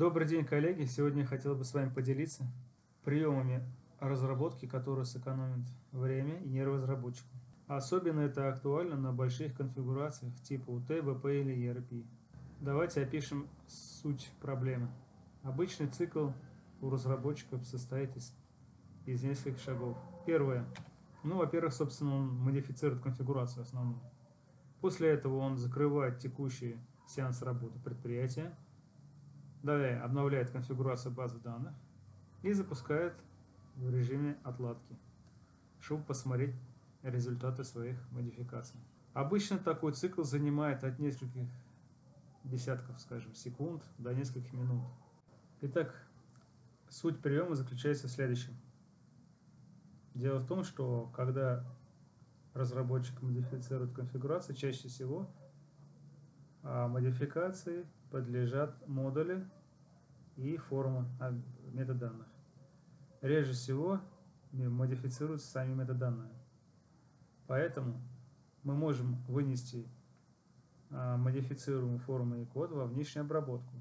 Добрый день, коллеги! Сегодня я хотел бы с вами поделиться приемами разработки, которые сэкономят время и нервы разработчику. Особенно это актуально на больших конфигурациях типа УТ, ВП или ERP. Давайте опишем суть проблемы. Обычный цикл у разработчиков состоит из нескольких шагов. Первое. Во-первых, собственно, он модифицирует конфигурацию основную. После этого он закрывает текущий сеанс работы предприятия. Далее обновляет конфигурацию базы данных и запускает в режиме отладки, чтобы посмотреть результаты своих модификаций. Обычно такой цикл занимает от нескольких десятков, скажем, секунд до нескольких минут. Итак, суть приема заключается в следующем. Дело в том, что когда разработчик модифицирует конфигурацию, чаще всего модификации подлежат модули и формы метаданных. Реже всего модифицируются сами метаданные. Поэтому мы можем вынести модифицируемые формы и код во внешнюю обработку.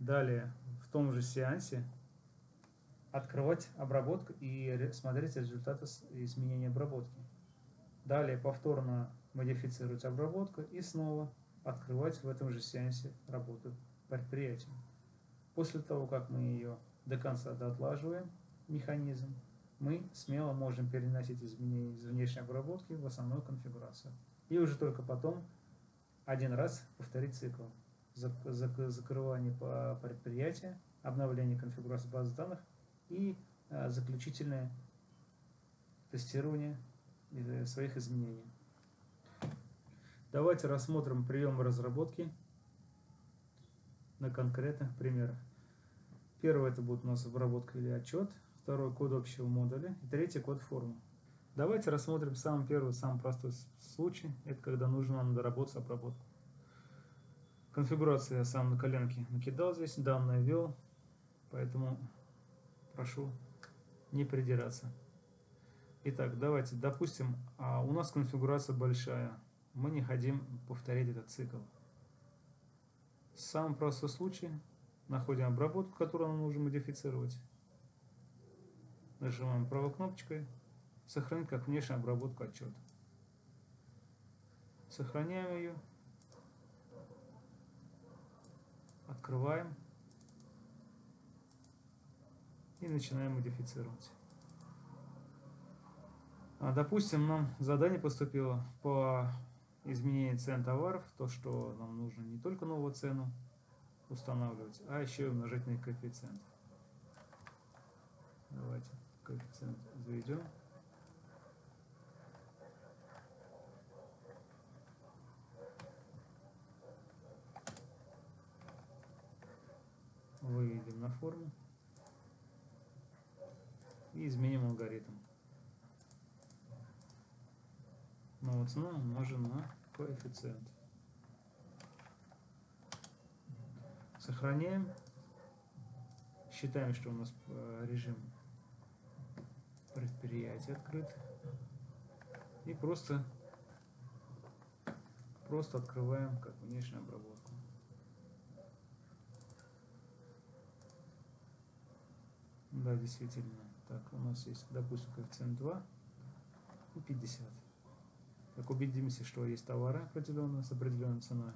Далее в том же сеансе открывать обработку и смотреть результаты изменения обработки. Далее повторно модифицировать обработку и снова открывать в этом же сеансе работу предприятия. После того, как мы ее до конца доотлаживаем, механизм, мы смело можем переносить изменения из внешней обработки в основную конфигурацию. И уже только потом один раз повторить цикл. Закрывание по предприятию, обновление конфигурации базы данных и заключительное тестирование своих изменений. Давайте рассмотрим приемы разработки на конкретных примерах. Первое — это будет у нас обработка или отчет. Второе — код общего модуля. И третье — код формы. Давайте рассмотрим самый первый, самый простой случай. Это когда нужно нам доработать обработку. Конфигурацию я сам на коленке накидал здесь, данные ввел. Поэтому прошу не придираться. Итак, давайте, допустим, у нас конфигурация большая. Мы не хотим повторить этот цикл. Самый простой случай. Находим обработку, которую нам нужно модифицировать. Нажимаем правой кнопочкой. Сохранить как внешнюю обработку отчета. Сохраняем ее. Открываем. И начинаем модифицировать. Допустим, нам задание поступило по изменение цен товаров, то, что нам нужно не только новую цену устанавливать, а еще и умножить на коэффициент. Давайте коэффициент заведем. Выведем на форму. И изменим алгоритм. Новую цену умножим на коэффициент. Сохраняем. Считаем, что у нас режим предприятия открыт. И просто открываем как внешнюю обработку. Да, действительно. Так, у нас есть, допустим, коэффициент 2 и 50. Так, убедимся, что есть товары определенные с определенной ценой.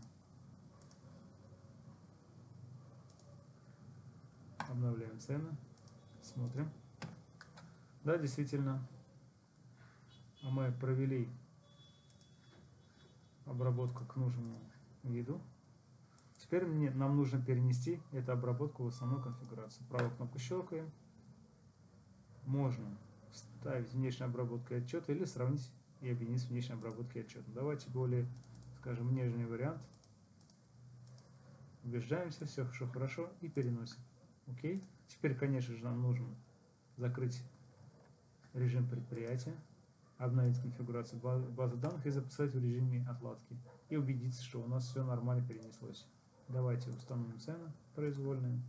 Обновляем цены. Смотрим. Да, действительно, мы провели обработку к нужному виду. Теперь нам нужно перенести эту обработку в основную конфигурацию. Правую кнопку щелкаем. Можно вставить внешнюю обработку и отчет или сравнить и объединить с внешней обработкой отчета. Давайте более, скажем, нежный вариант. Убеждаемся, все хорошо, и переносим. Окей. Теперь, конечно же, нам нужно закрыть режим предприятия, обновить конфигурацию базы данных и записать в режиме отладки. И убедиться, что у нас все нормально перенеслось. Давайте установим цены произвольные.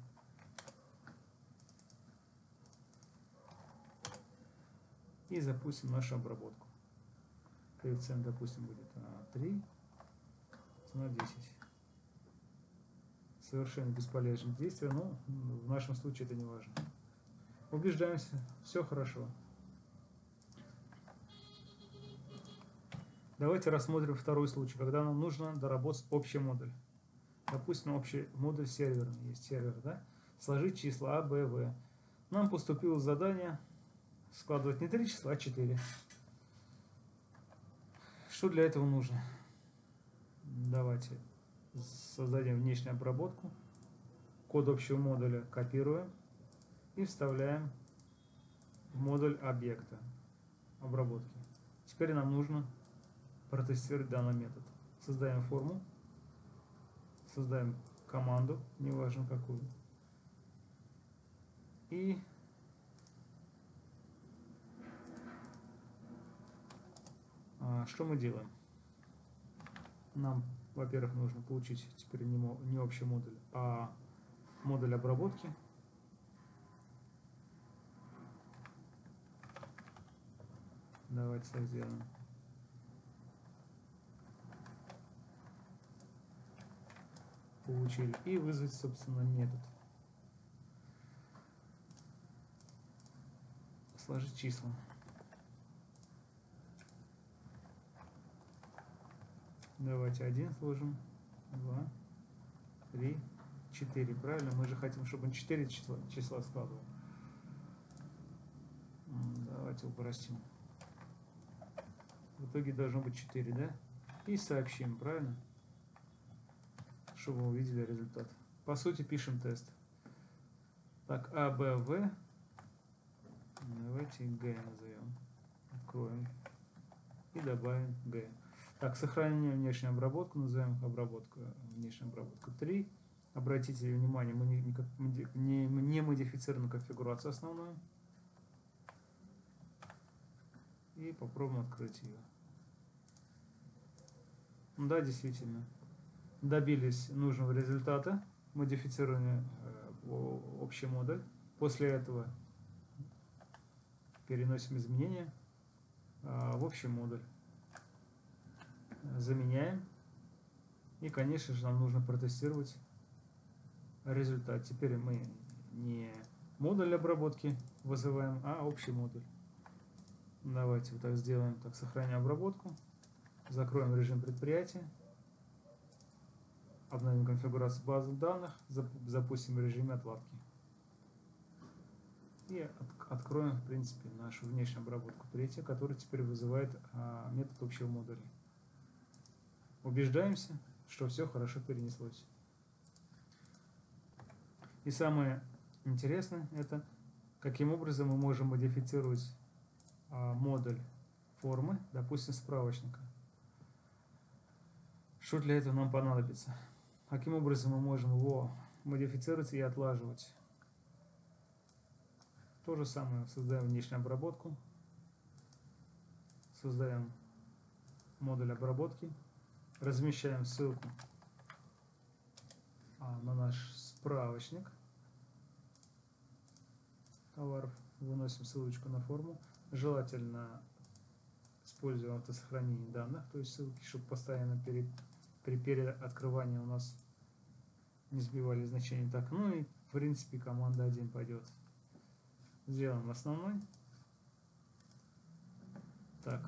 И запустим нашу обработку. Коэффициент, допустим, будет 3, цена 10. совершенно бесполезных действий, но в нашем случае это не важно. Убеждаемся, все хорошо. Давайте рассмотрим второй случай, когда нам нужно доработать общий модуль. Допустим, общий модуль серверный, есть сервер, да? Сложить числа А, Б, В. Нам поступило задание складывать не 3 числа, а 4. Что для этого нужно? Давайте создадим внешнюю обработку. Код общего модуля копируем и вставляем в модуль объекта обработки. Теперь нам нужно протестировать данный метод. Создаем форму, создаем команду, неважно какую. И что мы делаем? Нам, во-первых, нужно получить теперь не общий модуль, а модуль обработки. Давайте так сделаем. Получили. И вызвать, собственно, метод. Сложить числа. Давайте 1 сложим, 2, 3, 4. Правильно? Мы же хотим, чтобы он 4 числа складывал. Давайте упростим. В итоге должно быть 4, да? И сообщим, правильно? Чтобы вы увидели результат. По сути, пишем тест. Так, А, Б, В. Давайте Г назовем. Откроем. И добавим Г. Так, сохраним внешнюю обработку, назовем обработку, внешняя обработка 3. Обратите внимание, мы не модифицируем конфигурацию основную. И попробуем открыть ее. Да, действительно. Добились нужного результата, модифицировали общий модуль. После этого переносим изменения в общий модуль. Заменяем. И, конечно же, нам нужно протестировать результат. Теперь мы не модуль обработки вызываем, а общий модуль. Давайте вот так сделаем. Так, сохраняем обработку. Закроем режим предприятия. Обновим конфигурацию базы данных. Запустим режим отладки. И откроем, в принципе, нашу внешнюю обработку 3, которая теперь вызывает метод общего модуля. Убеждаемся, что все хорошо перенеслось. И самое интересное, это каким образом мы можем модифицировать модуль формы, допустим, справочника. Что для этого нам понадобится? Каким образом мы можем его модифицировать и отлаживать? То же самое, создаем внешнюю обработку, создаем модуль обработки. Размещаем ссылку на наш справочник товаров. Выносим ссылочку на форму. Желательно используем автосохранение данных, то есть ссылки, чтобы постоянно при переоткрывании у нас не сбивали значения. Так, ну и в принципе команда 1 пойдет. Сделаем основной. Так,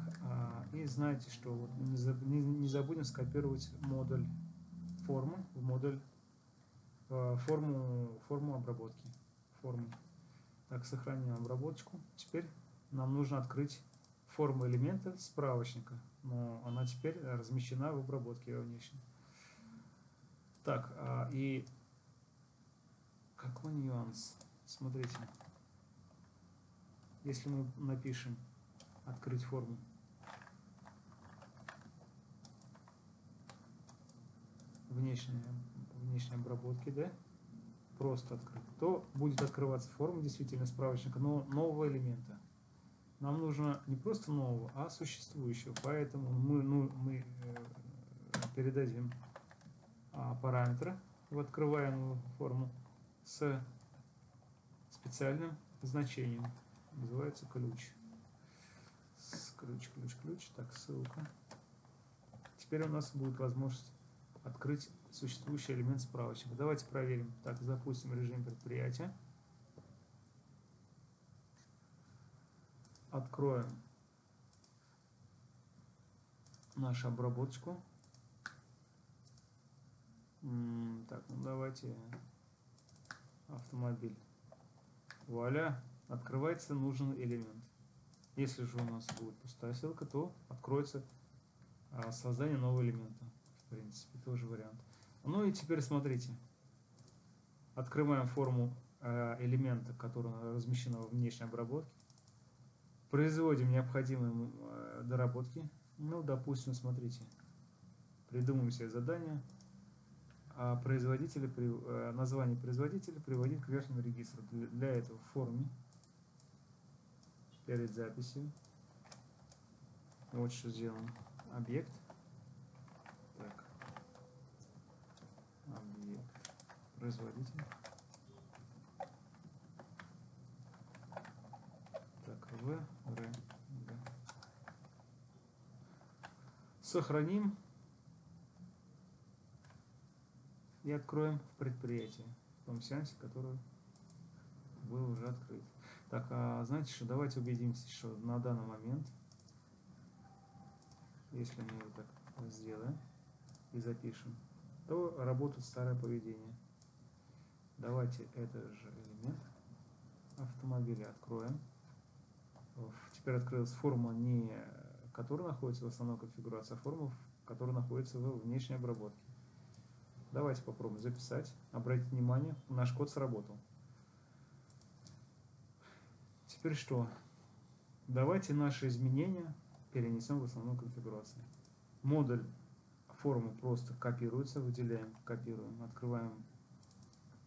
и знаете, что вот не забудем скопировать модуль формы в модуль форму обработки. Форму. Так, сохраним обработочку. Теперь нам нужно открыть форму элемента справочника. Но она теперь размещена в обработке внешне. Так, и какой нюанс? Смотрите. Если мы напишем открыть форму. Внешней обработки, да? Просто открыть. То будет открываться форма действительно справочника, но нового элемента. Нам нужно не просто нового, а существующего. Поэтому мы передадим параметры в открываемую форму с специальным значением. Называется ключ. Ключ. Так, ссылка. Теперь у нас будет возможность открыть существующий элемент справочника. Давайте проверим. Так, запустим режим предприятия. Откроем нашу обработочку. Так, ну давайте автомобиль. Вуаля, открывается нужный элемент. Если же у нас будет пустая ссылка, то откроется создание нового элемента. В принципе, тоже вариант. Ну и теперь смотрите. Открываем форму элемента, который размещен во внешней обработке. Производим необходимые доработки. Ну, допустим, смотрите. Придумаем себе задание. Название производителя приводить к верхнему регистру. Для этого в форме перед записью вот что сделаем. Объект. Так. Объект. Производитель. Так, В. Сохраним. И откроем в предприятии, в том сеансе, который был уже открыт. Так, знаете что, давайте убедимся, что на данный момент, если мы вот так сделаем и запишем, то работает старое поведение. Давайте этот же элемент автомобиля откроем. Теперь открылась форма, не которая находится в основной конфигурации, а форма, которая находится в внешней обработке. Давайте попробуем записать. Обратите внимание, наш код сработал. Теперь что? Давайте наши изменения перенесем в основную конфигурацию. Модуль формы просто копируется, выделяем, копируем, открываем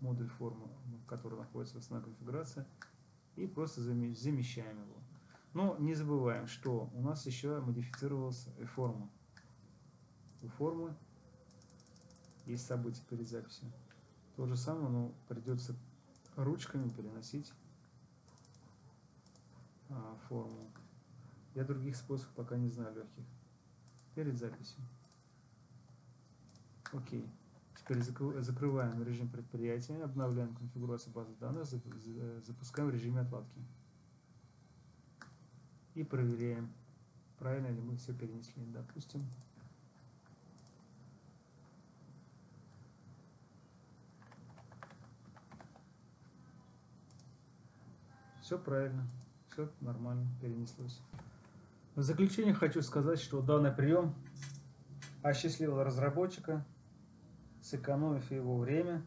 модуль формы, который находится в основной конфигурации, и просто замещаем его. Но не забываем, что у нас еще модифицировалась форма. У формы есть события перед записью. То же самое, но придется ручками переносить форму. Я других способов пока не знаю легких. Перед записью. Окей. Теперь закрываем режим предприятия, обновляем конфигурацию базы данных, запускаем в режиме отладки. И проверяем, правильно ли мы все перенесли. Допустим. Все правильно, все нормально перенеслось. В заключение хочу сказать, что данный прием осчастливил разработчика, сэкономив его время,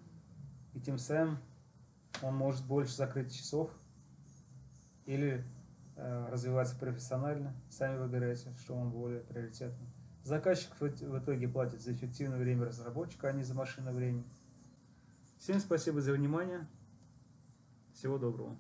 и тем самым он может больше закрыть часов или развиваться профессионально. Сами выбирайте, что вам более приоритетно. Заказчик в итоге платит за эффективное время разработчика, а не за машинное время. Всем спасибо за внимание. Всего доброго.